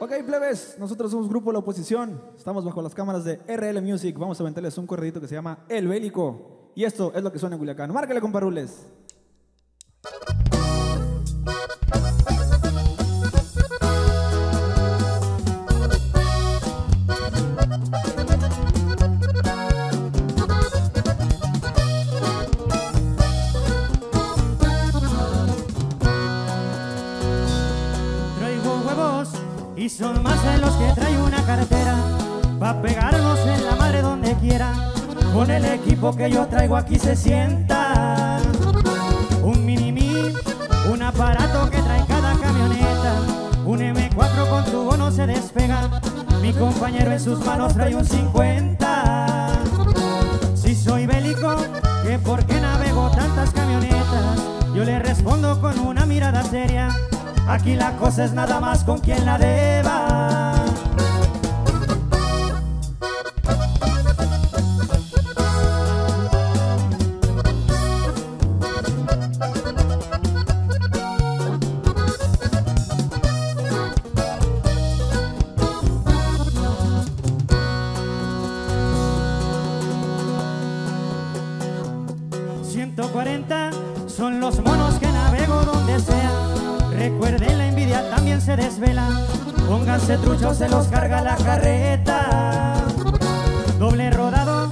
Ok, plebes, nosotros somos Grupo de la Oposición. Estamos bajo las cámaras de RL Music. Vamos a aventarles un corredito que se llama El Bélico. Y esto es lo que suena en Culiacán. Márcale, comparules. Y son más de los que trae una cartera pa' pegarnos en la madre donde quiera. Con el equipo que yo traigo aquí se sienta un mini-mi, un aparato que trae cada camioneta, un M4 con tu bono se despega. Mi compañero en sus manos trae un 50. Si soy bélico, ¿que por qué navego tantas camionetas? Yo le respondo con una mirada seria: aquí la cosa es nada más con quien la deba. «140 son los monos que navego donde sea. Recuerden, la envidia también se desvela. Pónganse truchos, se los carga la carreta. Doble rodado,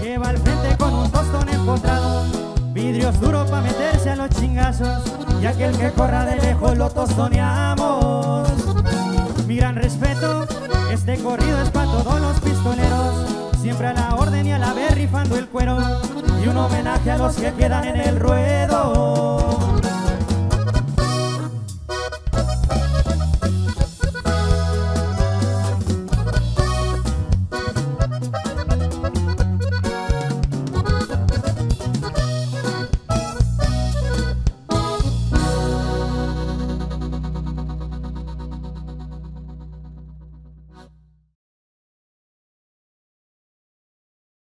que va al frente con un tostón empotrado. Vidrios duros pa' meterse a los chingazos. Y aquel que corra de lejos lo tostoneamos. Mi gran respeto, este corrido es pa' todos los pistoleros. Siempre a la orden y a la vez rifando el cuero. Y un homenaje a los que quedan en el ruedo».